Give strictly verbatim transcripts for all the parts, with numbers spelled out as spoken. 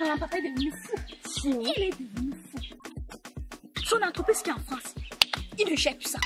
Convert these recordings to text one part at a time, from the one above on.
Mon papa est devenu fou. Fini. Il est devenu fou. Son entreprise qui est en France, il ne gère plus ça.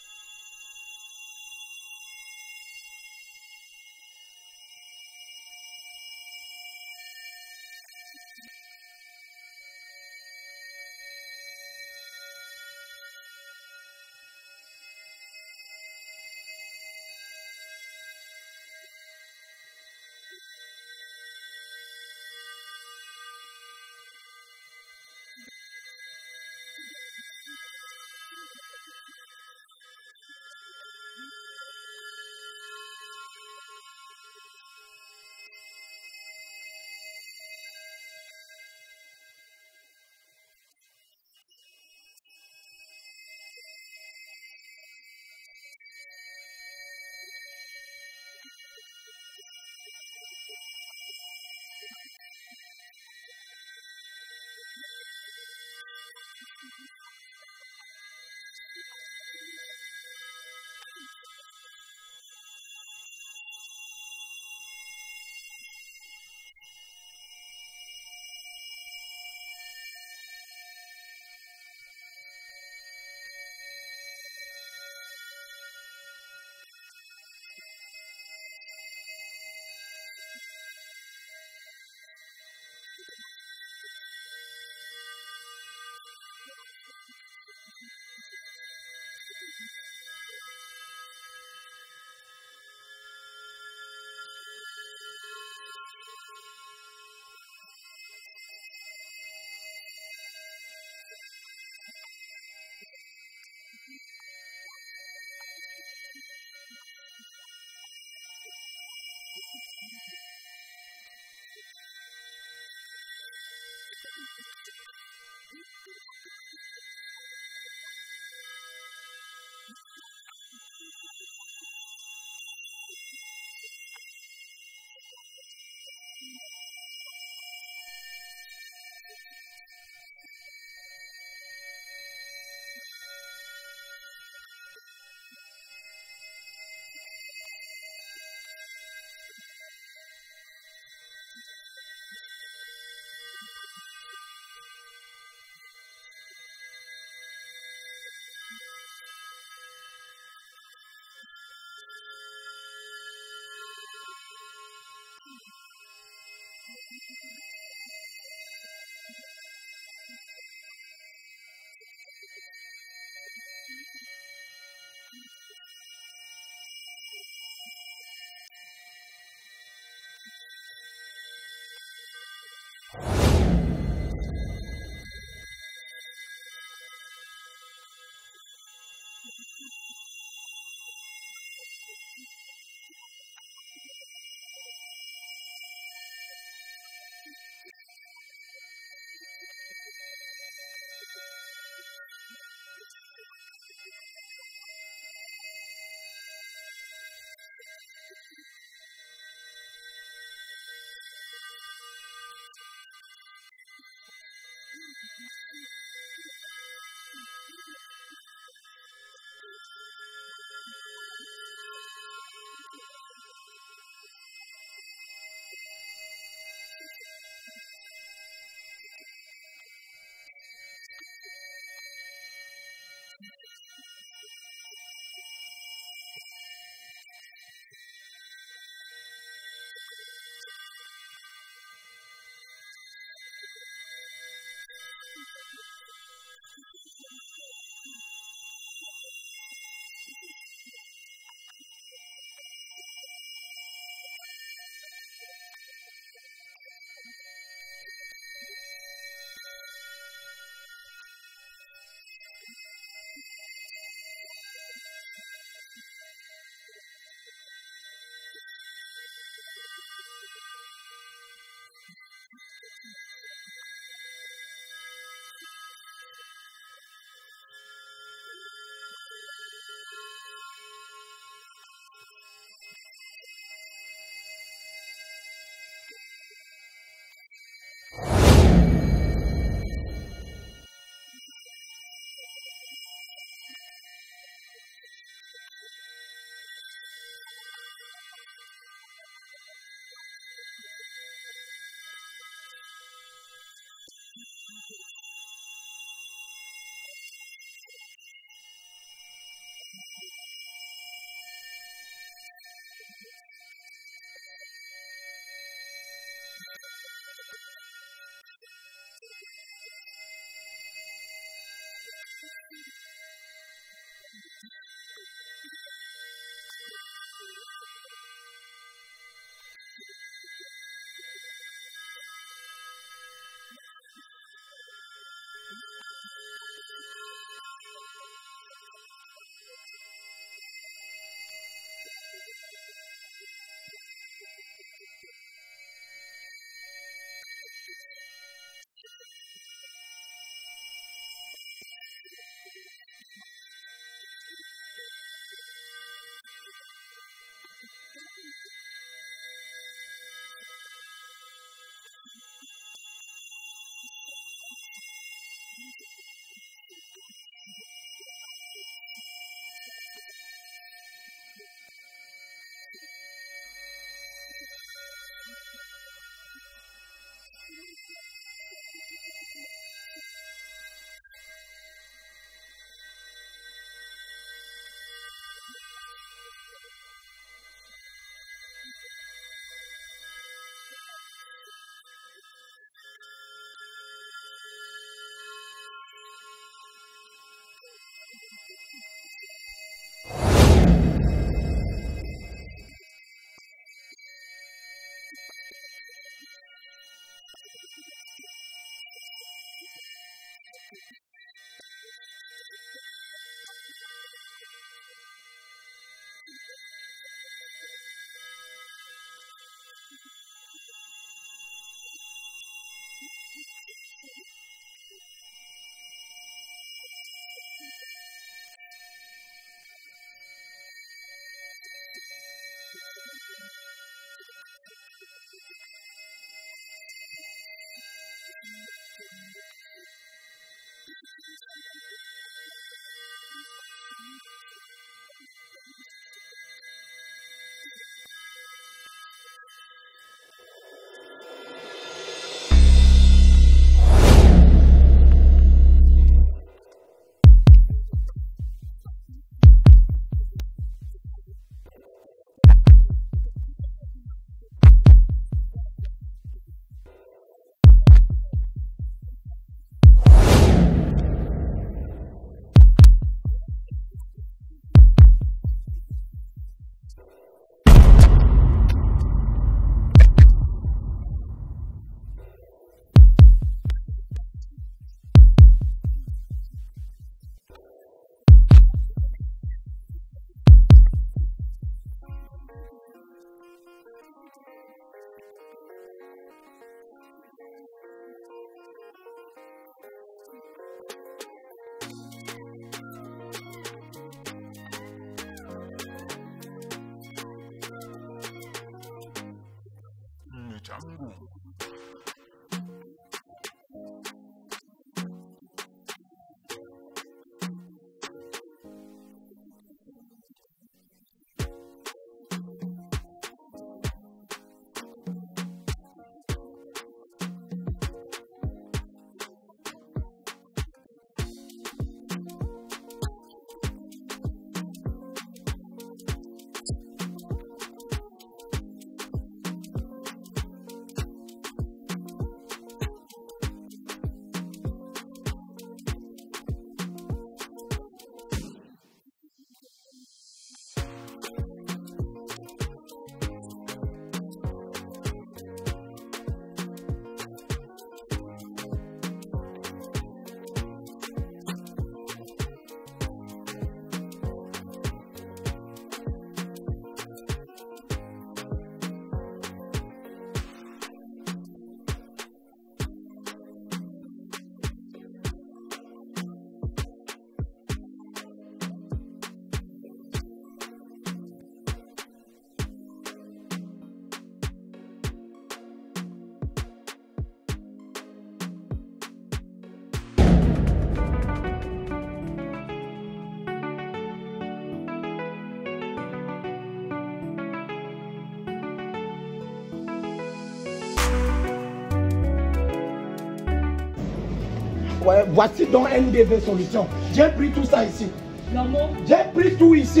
Ouais, voici donc N D V Solutions. J'ai pris tout ça ici. Normand. J'ai pris tout ici.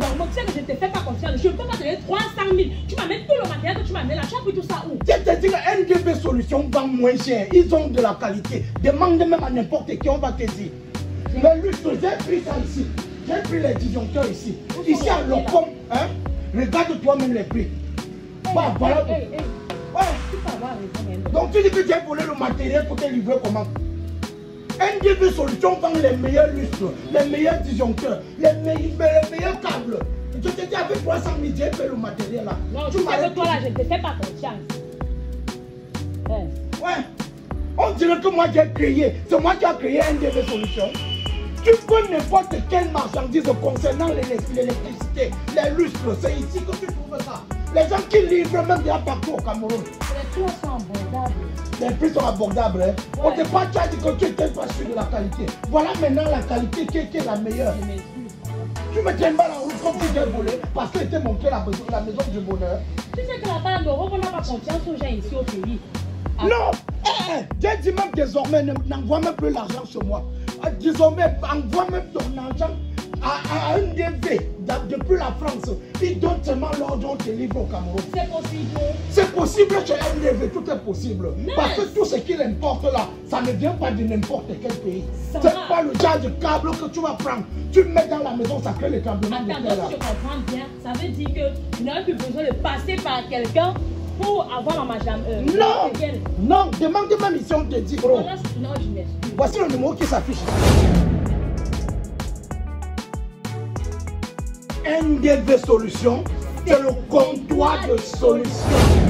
Normand, tu sais que je ne te fais pas confiance. Je ne peux pas te donner trois cent mille. Tu m'amènes tout le matériel que tu m'amènes là. Tu as pris tout ça où? Je te dis que N D V Solutions vend moins cher. Ils ont de la qualité. Demande même à n'importe qui, on va te dire. Le lustre, j'ai pris ça ici. J'ai pris les disjoncteurs ici. Où ici à Locom, hein? Regarde toi-même les prix. Hey, bah, hey, voilà. Hey, hey. Ouais. Tu peux avoir raison. Donc tu dis que tu as volé le matériel pour te livrer comment? N D V Solutions vend les meilleurs lustres, les meilleurs disjoncteurs, les, me les meilleurs câbles. Je te dis avec trois cent mille, j'ai fait le matériel là. Non, tu m'arrêtes toi là, je ne te fais pas confiance. Ouais. Ouais. On dirait que moi j'ai créé, c'est moi qui ai créé N D V Solutions. Tu peux n'importe quelle marchandise concernant l'électricité, les lustres, c'est ici que tu trouves ça. Les gens qui livrent même déjà partout au Cameroun. Les prix sont abordables. Les prix sont abordables. Hein? Ouais. On ne t'a pas dit que tu n'étais pas sûr de la qualité. Voilà maintenant la qualité qui est, qui est la meilleure. Tu me tiens pas la route comme si j'ai volé parce que c'était montré la maison, la maison du bonheur. Tu sais que la part d'Europe, on n'a pas confiance aux gens ici au pays. Ah. Non, eh, eh. J'ai dit même désormais, n'envoie même plus l'argent sur moi. Désormais, envoie même ton argent à, à N D V depuis la France. Ils donnent seulement l'ordre de livre au Cameroun. C'est possible. C'est possible chez N D V, tout est possible. Mais... parce que tout ce qu'il importe là, ça ne vient pas de n'importe quel pays. C'est pas le genre de câble que tu vas prendre. Tu le mets dans la maison, ça crée le câblement. Attends, si je comprends bien, ça veut dire que tu n'as plus besoin de passer par quelqu'un pour avoir ma jambe. Euh, non, non, demande ma mission de dix euros. Non, je m'excuse. Voici le numéro qui s'affiche. N D V Solutions, c'est le comptoir de solutions.